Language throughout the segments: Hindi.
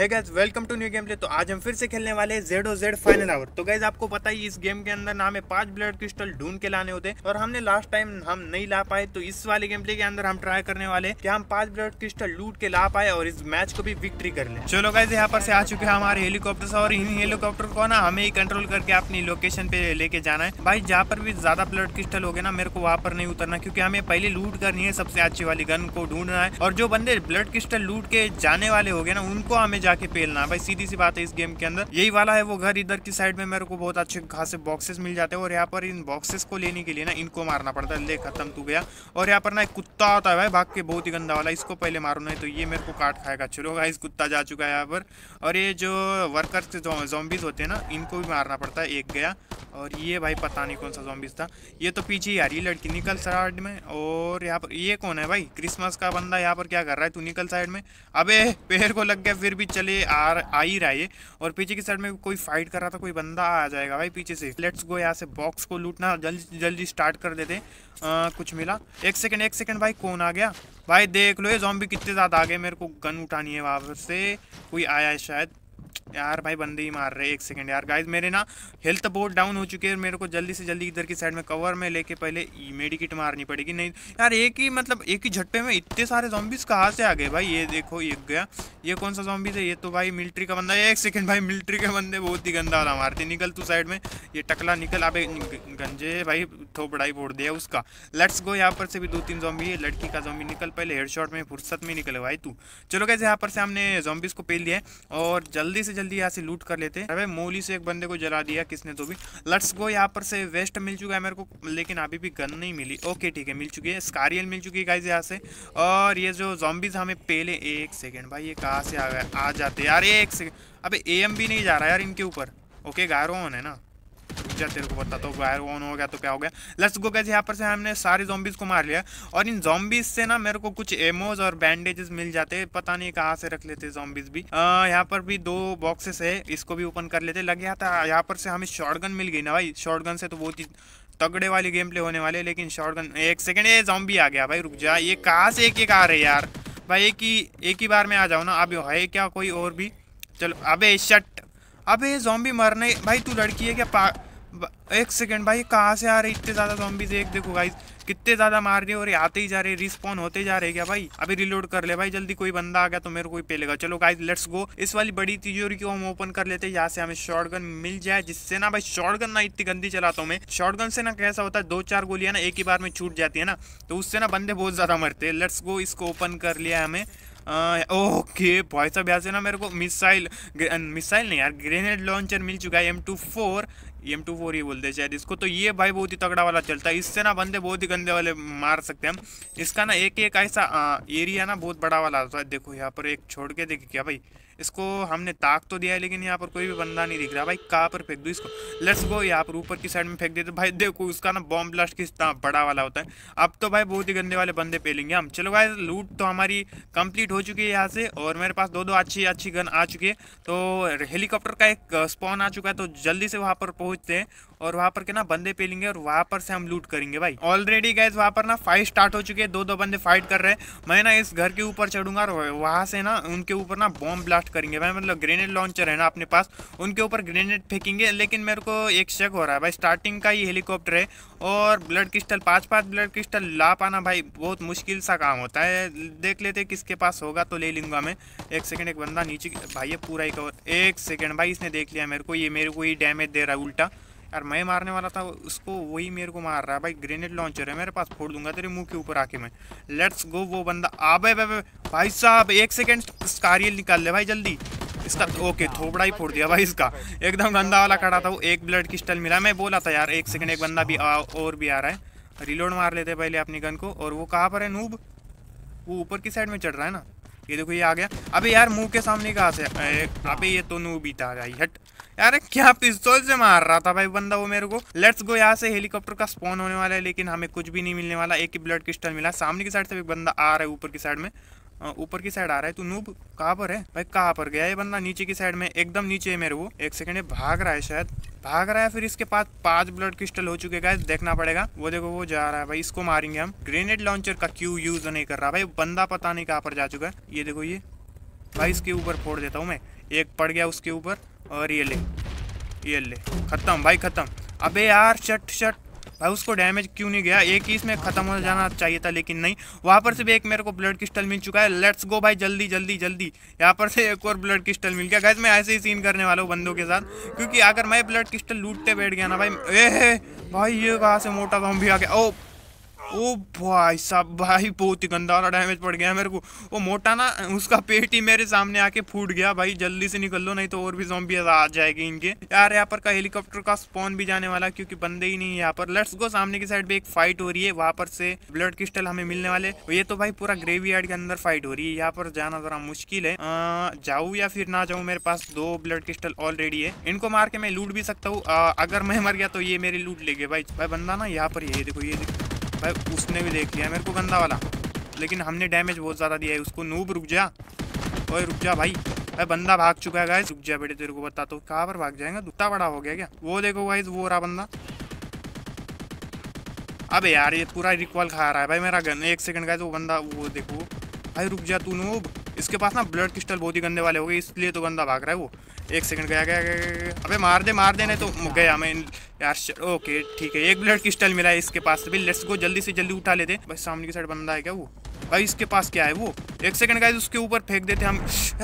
Hey guys welcome to new game play. तो आज हम फिर से खेलने वाले हैं ZOZ फाइनल आवर। तो गाइस आपको पता ही इस गेम के अंदर ना हमें 5 ब्लड क्रिस्टल ढूंढ के लाने होते हैं और हमने लास्ट टाइम हम नहीं ला पाए, तो इस वाले गेम प्ले के अंदर हम ट्राई करने वाले हैं कि हम 5 ब्लड क्रिस्टल लूट के ला पाए और इस मैच को भी विक्ट्री कर ले। चलो गाइस यहाँ पर से आ चुके हैं हमारे हेलीकॉप्टर और इन हेलीकॉप्टर को ना हमें ही कंट्रोल करके अपनी लोकेशन पे लेके जाना है। भाई जहाँ पर भी ज्यादा ब्लड क्रिस्टल हो गए ना मेरे को वहाँ पर नहीं उतरना, क्योंकि हमें पहले लूट करनी है सबसे अच्छी वाली गन को ढूंढना है और जो बंदे ब्लड क्रिस्टल लूट के जाने वाले हो गए ना उनको हमें के पेलना। भाई सीधी सी बात है इस गेम के अंदर यही वाला है वो घर इधर की साइड में मेरे को बहुत अच्छे खासे बॉक्सेस मिल जाते हैं और यहाँ पर इन बॉक्सेस को लेने के लिए ना इनको मारना पड़ता है। ले खत्म तू गया। और यहाँ पर ना एक कुत्ता होता है भाई भाग के बहुत ही गंदा वाला, इसको पहले मारो नहीं तो ये मेरे को काट खाएगा। चलो गाइस कुत्ता जा चुका है यहाँ पर। और ये जो वर्कर्स के ज़ॉम्बीज होते हैं ना इनको भी मारना पड़ता है। एक गया। और ये भाई पता नहीं कौन सा ज़ॉम्बीज था। ये तो पीछे यार ये लड़की निकल साइड में। और यहाँ पर ये कौन है भाई? क्रिसमस का बंदा यहाँ पर क्या कर रहा है? तू निकल साइड में। अबे पैर को लग गया फिर भी चले आ ही रहा है। और पीछे की साइड में कोई फाइट कर रहा था, कोई बंदा आ जाएगा भाई पीछे से। लेट्स गो यहाँ से बॉक्स को लूटना, जल्दी जल्दी स्टार्ट कर देते। कुछ मिला? एक सेकेंड भाई कौन आ गया? भाई देख लो ये ज़ॉम्बी कितने ज़्यादा आ गए। मेरे को गन उठानी है वहाँ से। कोई आया है शायद। यार भाई बंदे ही मार रहे। एक सेकंड यार गाइस मेरे ना हेल्थ बहुत डाउन हो चुके हैं। मेरे को जल्दी से जल्दी इधर की साइड में कवर में लेके पहले मेडिकिट मारनी पड़ेगी। नहीं यार एक ही झटपे में इतने सारे ज़ॉम्बीज कहाँ से आ गए भाई? ये देखो एक गया। ये कौन सा ज़ॉम्बीज है? ये तो भाई मिलिट्री का बंदा है। एक सेकंड भाई मिलिट्री के बंदे बहुत ही गंदा वाला मारते। निकल तू साइड में ये टकला निकल। आप गंजे भाई थोपड़ाई फोड़ दिया उसका। लेट्स गो यहाँ पर से भी 2-3 ज़ॉम्बी है। लड़की का ज़ॉम्बी निकल पहले हेडशॉट में फुर्सत में निकले भाई तू। चलो गाइस यहाँ पर से हमने ज़ॉम्बीज को पेल लिया और जल्दी से जल्दी यहाँ से लूट कर लेते हैं। अबे मोली से एक बंदे को जला दिया किसने तो भी। लेट्स गो यहाँ पर से वेस्ट मिल चुका है मेरे को, लेकिन अभी भी गन नहीं मिली। ओके ठीक है मिल चुकी है। स्कारियल मिल चुकी है गाइस यहाँ से। और ये जो ज़ॉम्बीज हमें पहले। एक सेकेंड भाई ये कहाँ से आ गए? आ जाते यार। एक सेकेंड अबे एम भी नहीं जा रहा यार इनके ऊपर। ओके गायरोन है ना, तेरे को पता तो वायर ऑन हो गया तो क्या हो गया। लेट्स गो गाइस यहाँ पर से हमने सारे ज़ॉम्बीज को मार लिया और इन ज़ॉम्बीज से ना मेरे को कुछ एमोज और बैंडेजेस मिल जाते हैं। पता नहीं कहाँ से रख लेते ज़ॉम्बीज भी। यहाँ पर भी 2 बॉक्सेस है, इसको भी ओपन कर लेते। लग गया था यहाँ पर से हमें शॉटगन मिल गई ना भाई। शॉटगन से तो बहुत ही तगड़े वाली गेम प्ले होने वाले। लेकिन शॉटगन। एक सेकेंड ये ज़ॉम्बी आ गया भाई। रुक जा ये कहाँ से एक आ रहे यार? भाई एक ही बार में आ जाओ ना। अब है क्या कोई और भी? चलो अबे शट। अबे ज़ॉम्बी मरने भाई तू लड़की है क्या? एक सेकंड भाई कहाँ से आ रहे इतने ज़्यादा ज़ॉम्बीज? एक देखो गाइस कितने ज़्यादा मार रहे और ये आते ही जा रहे, रिस्पॉन होते जा रहे। क्या भाई अभी रिलोड कर ले भाई जल्दी, कोई बंदा आ गया तो मेरे को ही पेलेगा। चलो गाइस लेट्स गो इस वाली बड़ी तिजोरी को हम ओपन कर लेते हैं। यहाँ से हमें शॉटगन मिल जाए, जिससे ना भाई शॉटगन ना इतनी गंदी चलाता हूँ मैं। शॉटगन से ना कैसा होता है 2-4 गोलियाँ ना एक ही बार में छूट जाती है ना, तो उससे ना बंदे बहुत ज़्यादा मरते हैं। लेट्स गो इसको ओपन कर लिया हमें। ओके भाई साहब यहाँ से ना मेरे को मिसाइल नहीं यार ग्रेनेड लॉन्चर मिल चुका है। एम टू फोर ही बोलते हैं शायद इसको। तो ये भाई बहुत ही तगड़ा वाला चलता है, इससे ना बंदे बहुत ही गंदे वाले मार सकते हैं हम। इसका ना एक ऐसा एरिया ना बहुत बड़ा वाला होता है। देखो यहाँ पर एक छोड़ के देखिए क्या भाई, इसको हमने ताक तो दिया है लेकिन यहाँ पर कोई भी बंदा नहीं दिख रहा भाई। कहाँ पर फेंक दूँ इसको? लेट्स गो यहाँ पर ऊपर की साइड में फेंक देते भाई। देखो उसका ना बॉम्ब ब्लास्ट कितना बड़ा वाला होता है। अब तो भाई बहुत ही गंदे वाले बंदे पेलेंगे हम। चलो भाई लूट तो हमारी कंप्लीट हो चुकी है यहाँ से और मेरे पास 2-2 अच्छी गन आ चुकी है। तो हेलीकॉप्टर का एक स्पॉन आ चुका है, तो जल्दी से वहाँ पर पहुँचते हैं और वहाँ पर के ना बंदे पेलेंगे और वहाँ पर से हम लूट करेंगे भाई। ऑलरेडी गाइस वहाँ पर ना फाइट स्टार्ट हो चुकी है, 2-2 बंदे फाइट कर रहे हैं। मैं ना इस घर के ऊपर चढ़ूंगा और वहाँ से ना उनके ऊपर ना बॉम्ब ब्लास्ट करेंगे भाई। मतलब ग्रेनेड लॉन्चर है ना अपने पास, उनके ऊपर ग्रेनेड फेंकेंगे। लेकिन मेरे को एक शक हो रहा है भाई, स्टार्टिंग का ही हेलीकॉप्टर है और ब्लड क्रिस्टल 5-5 ब्लड क्रिस्टल ला पाना भाई बहुत मुश्किल सा काम होता है। देख लेते किसके पास होगा तो ले लूँगा मैं। एक सेकेंड एक बंदा नीचे भाई ये पूरा ही कवर। एक सेकेंड भाई इसने देख लिया मेरे को, ये मेरे को ही डैमेज दे रहा है उल्टा। यार मैं मारने वाला था उसको, वही मेरे को मार रहा है भाई। ग्रेनेड लॉन्चर है मेरे पास, फोड़ दूंगा तेरे मुंह के ऊपर आके मैं। लेट्स गो वो बंदा आबे भाई साहब। एक सेकेंड स्कारियल निकाल ले भाई जल्दी इसका। ओके थोबड़ा ही फोड़ दिया भाई इसका, एकदम गंदा वाला खड़ा था वो। एक ब्लड क्रिस्टल मिला, मैं बोला था यार। एक सेकेंड एक बंदा भी और भी आ रहा है। रिलोड मार लेते पहले अपनी गन को। और वो कहाँ पर है नूब? वो ऊपर की साइड में चढ़ रहा है ना। ये देखो ये आ गया। अबे यार मुंह के सामने कहाँ से? अबे ये तो नूबी था भाई। हट यार क्या पिस्तौल से मार रहा था भाई बंदा वो मेरे को। लेट्स गो यहाँ से हेलीकॉप्टर का स्पॉन होने वाला है लेकिन हमें कुछ भी नहीं मिलने वाला। एक ही ब्लड क्रिस्टल मिला। सामने की साइड से भी बंदा आ रहा है ऊपर की साइड में। ऊपर की साइड आ रहा है। तू नूब कहाँ पर है भाई? कहाँ पर गया ये बंदा? नीचे की साइड में, एकदम नीचे है मेरे वो। एक सेकंड ये भाग रहा है शायद, भाग रहा है। फिर इसके पास 5 ब्लड क्रिस्टल हो चुके गाइस, देखना पड़ेगा। वो देखो वो जा रहा है भाई, इसको मारेंगे हम। ग्रेनेड लॉन्चर का क्यों यूज नहीं कर रहा भाई बंदा? पता नहीं कहाँ पर जा चुका है। ये देखो ये भाई इसके ऊपर फोड़ देता हूँ मैं, एक पड़ गया उसके ऊपर, और ये ले खत्म भाई खत्म। अबे यार शट भाई उसको डैमेज क्यों नहीं गया, एक ही इसमें खत्म हो जाना चाहिए था, लेकिन नहीं। वहाँ पर से भी एक मेरे को ब्लड क्रिस्टल मिल चुका है, लेट्स गो भाई जल्दी। यहाँ पर से एक और ब्लड क्रिस्टल मिल गया। गाइस मैं ऐसे ही सीन करने वाला हूँ बंदों के साथ, क्योंकि अगर मैं ब्लड क्रिस्टल लूटते बैठ गया ना भाई, भाई ये कहाँ से मोटा ज़ॉम्बी आ गया। ओ भाई साहब, भाई बहुत ही गंदा वाला डैमेज पड़ गया मेरे को। वो मोटा ना उसका पेट ही मेरे सामने आके फूट गया। भाई जल्दी से निकल लो, नहीं तो और भी ज़ॉम्बी आ जाएगी इनके। यार यहाँ पर का हेलीकॉप्टर का स्पॉन भी जाने वाला, क्योंकि बंदे ही नहीं है यहाँ पर। लेट्स गो, सामने की साइड पे एक फाइट हो रही है, वहाँ पर से ब्लड क्रिस्टल हमें मिलने वाले। ये तो भाई पूरा ग्रेवी यार्ड के अंदर फाइट हो रही है, यहाँ पर जाना जरा मुश्किल है। जाऊँ या फिर ना जाऊँ, मेरे पास 2 ब्लड क्रिस्टल ऑलरेडी है, इनको मार के मैं लूट भी सकता हूँ। अगर मैं मर गया तो ये मेरी लूट लेंगे। भाई बंदा ना यहाँ पर, ये देखो भाई उसने भी देख लिया मेरे को गंदा वाला, लेकिन हमने डैमेज बहुत ज़्यादा दिया है उसको। नूब रुक जा, ओए रुक जा भाई। भाई बंदा भाग चुका है गाइस, रुक जा बेटे तेरे को बता तो कहाँ पर भाग जाएगा, दुत्ता बड़ा हो गया क्या। वो देखो गाइस, वो रहा बंदा। अबे यार ये पूरा रिकॉल खा रहा है भाई मेरा गन। 1 सेकंड गाइस, वो बंदा, वो देखो भाई, रुक जा तू नूब। इसके पास ना ब्लड क्रिस्टल बहुत ही गंदे वाले हो गए, इसलिए तो गंदा भाग रहा है वो। 1 सेकंड गया। अबे मार दे नहीं तो गया मैं यार। ओके ठीक है, एक ब्लड क्रिस्टल मिला है इसके पास भी। लेट्स गो, जल्दी से जल्दी उठा लेते। भाई सामने की साइड बंदा है क्या वो, भाई इसके पास क्या है वो। 1 सेकंड गाइस, उसके ऊपर फेंक देते हम।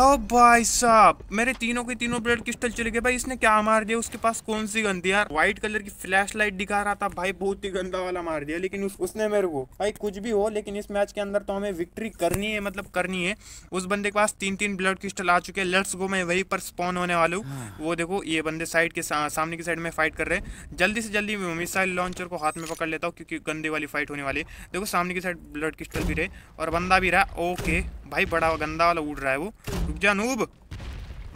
ओ भाई साहब, मेरे तीनों के तीनों ब्लड क्रिस्टल चले गए। भाई इसने क्या मार दिया, उसके पास कौन सी गन थी यार। व्हाइट कलर की फ्लैश लाइट दिखा रहा था भाई, बहुत ही गंदा वाला मार दिया। लेकिन उसने मेरे को भाई कुछ भी हो, लेकिन इस मैच के अंदर तो हमें विक्ट्री करनी है, मतलब करनी है। उस बंदे के पास 3-3 ब्लड क्रिस्टल आ चुके हैं। लेट्स गो, मैं वहीं पर स्पॉन होने वाला हूँ। वो देखो ये बंदे साइड के सामने की साइड में फाइट कर रहे हैं। जल्दी से जल्दी मिसाइल लॉन्चर को हाथ में पकड़ लेता हूँ, क्योंकि गंदे वाली फाइट होने वाली है। देखो सामने की साइड ब्लड क्रिस्टल भी रहे और बंदा भी रहा। ओके भाई बड़ा गंदा वाला उड़ रहा है वो, रुक जा नूब।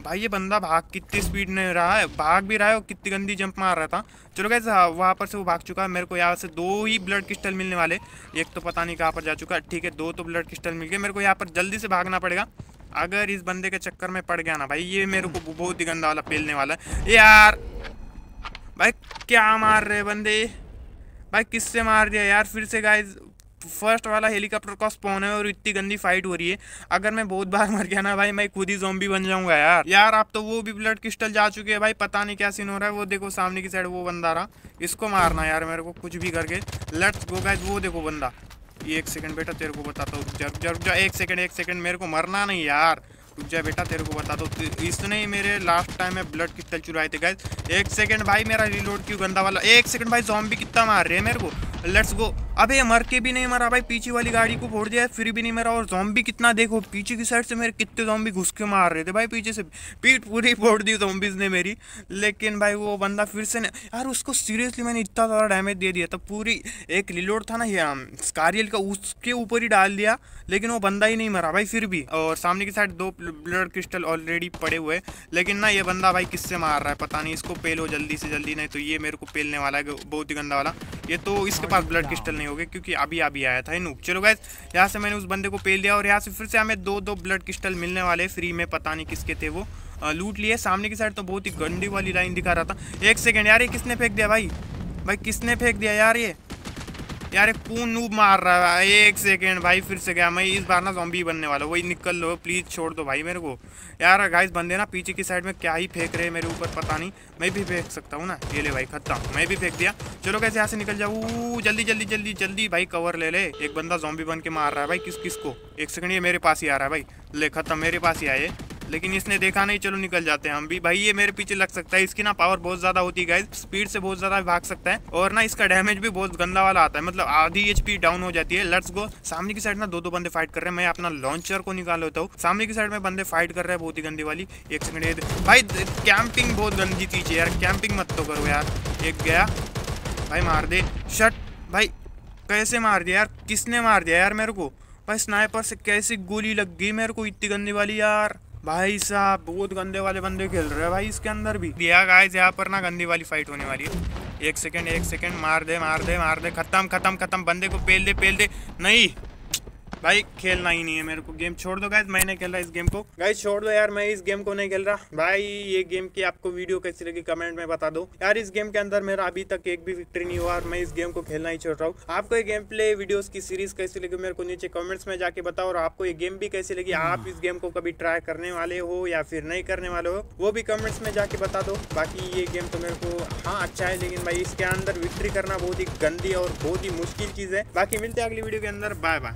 भाई ये बंदा भाग कितनी स्पीड में रहा है, भाग भी रहा है और कितनी गंदी जंप मार रहा था। चलो गाइस, वहाँ पर से वो भाग चुका है। मेरे को यहाँ से 2 ही ब्लड क्रिस्टल मिलने वाले, एक तो पता नहीं कहाँ पर जा चुका है। ठीक है, 2 तो ब्लड क्रिस्टल मिल गए। मेरे को यहाँ पर जल्दी से भागना पड़ेगा, अगर इस बंदे के चक्कर में पड़ गया ना भाई, ये मेरे को बहुत ही गंदा वाला पेलने वाला है यार। भाई क्या मार रहे बंदे, भाई किससे मार दिया यार। फिर से गाइस फर्स्ट वाला हेलीकॉप्टर का स्पॉन है और इतनी गंदी फाइट हो रही है। अगर मैं बहुत बार मर गया ना भाई, मैं खुद ही ज़ॉम्बी बन जाऊंगा यार। आप तो वो भी ब्लड क्रिस्टल जा चुके हैं भाई, पता नहीं क्या सीन हो रहा है। वो देखो सामने की साइड वो बंदा रहा, इसको मारना यार मेरे को कुछ भी करके। लेट्स गो गाइस, वो देखो बंदा। 1 सेकंड बेटा तेरे को बताता हूँ, रुक जा। 1 सेकंड मेरे को मरना नहीं यार, रुक जा बेटा तेरे को बताता हूँ। इसने ही मेरे लास्ट टाइम में ब्लड क्रिस्टल चुराए थे गाइस। 1 सेकंड भाई, मेरा रिलोड क्यों गंदा वाला। 1 सेकंड भाई, ज़ॉम्बी कितना मार रहे हैं मेरे को। Let's go. अबे मर के भी नहीं मरा भाई, पीछे वाली गाड़ी को फोड़ दिया फिर भी नहीं मरा। और ज़ॉम्बी कितना, देखो पीछे की साइड से मेरे कितने ज़ॉम्बी घुस के मार रहे थे भाई, पीछे से पीठ पूरी फोड़ दी ज़ॉम्बीज़ ने मेरी। लेकिन भाई वो बंदा फिर से यार उसको सीरियसली मैंने इतना ज़्यादा डैमेज दे दिया था। पूरी एक रिलोड था ना ये स्कारियल का, उसके ऊपर ही डाल दिया, लेकिन वो बंदा ही नहीं मरा भाई फिर भी। और सामने की साइड 2 ब्लड क्रिस्टल ऑलरेडी पड़े हुए, लेकिन ना ये बंदा भाई किससे मार रहा है पता नहीं। इसको पेलो जल्दी से जल्दी, नहीं तो ये मेरे को पेलने वाला है बहुत ही गंदा वाला। ये तो इसके पास ब्लड क्रिस्टल नहीं हो गए, क्योंकि अभी आया था ये नूब। चलो गाइस, यहाँ से मैंने उस बंदे को पेल दिया और यहाँ से फिर से हमें 2-2 ब्लड क्रिस्टल मिलने वाले फ्री में, पता नहीं किसके थे वो। लूट लिए। सामने की साइड तो बहुत ही गंदी वाली लाइन दिखा रहा था। 1 सेकंड यार, ये किसने फेंक दिया भाई किसने फेंक दिया यार। यार कौन नूब मार रहा है। 1 सेकंड भाई, फिर से गया मैं। इस बार ना ज़ॉम्बी बनने वाला, वही निकल लो प्लीज़, छोड़ दो भाई मेरे को यार। गाइस बंदे ना पीछे की साइड में क्या ही फेंक रहे हैं मेरे ऊपर, पता नहीं। मैं भी फेंक सकता हूँ ना, ये ले भाई खत्म, मैं भी फेंक दिया। चलो कैसे यहाँ से निकल जाऊँ, जल्दी भाई कवर ले ले। एक बंदा ज़ॉम्बी बन के मार रहा है भाई किसको। 1 सेकंड, ये मेरे पास ही आ रहा है भाई, ले खत्म, मेरे पास ही आए। लेकिन इसने देखा नहीं, चलो निकल जाते हैं हम भी। भाई ये मेरे पीछे लग सकता है, इसकी ना पावर बहुत ज़्यादा होती है गाइस, स्पीड से बहुत ज़्यादा भाग सकता है। और ना इसका डैमेज भी बहुत गंदा वाला आता है, मतलब आधी HP डाउन हो जाती है। Let's go. सामने की साइड ना 2-2 बंदे फाइट कर रहे हैं। मैं अपना लॉन्चर को निकाल लेता हूँ। सामने की साइड में बंदे फाइट कर रहे हैं बहुत ही गंदी वाली। 1 सेकंड भाई, कैंपिंग बहुत गंदी चीज़ है यार, कैंपिंग मत तो करो यार। एक गया भाई, मार दे शट। भाई कैसे मार दिया यार, किसने मार दिया यार मेरे को। भाई स्नाइपर से कैसी गोली लग गई मेरे को, इतनी गंदी वाली यार। भाई साहब बहुत गंदे वाले बंदे खेल रहे हैं भाई, इसके अंदर भी दिया। गाइस यहाँ पर ना गंदी वाली फाइट होने वाली है। 1 सेकंड मार दे, खत्म, बंदे को पेल दे नहीं। भाई खेलना ही नहीं है मेरे को, गेम छोड़ दो गाइज, मैं नहीं खेल रहा इस गेम को। गाइज छोड़ दो यार, मैं इस गेम को नहीं खेल रहा भाई। ये गेम की आपको वीडियो कैसी लगी कमेंट में बता दो यार। इस गेम के अंदर मेरा अभी तक एक भी विक्ट्री नहीं हुआ और मैं इस गेम को खेलना ही छोड़ रहा हूँ। आपको ये गेम प्ले वीडियोस की सीरीज कैसी लगी मेरे को नीचे कमेंट्स में जाके बताओ, और आपको ये गेम भी कैसी लगी, आप इस गेम को कभी ट्राई करने वाले हो या फिर नहीं करने वाले हो वो भी कमेंट्स में जाके बता दो। बाकी ये गेम तो मेरे को हाँ अच्छा है, लेकिन भाई इसके अंदर विक्ट्री करना बहुत ही गंदी और बहुत ही मुश्किल चीज है। बाकी मिलते हैं अगली वीडियो के अंदर, बाय बाय।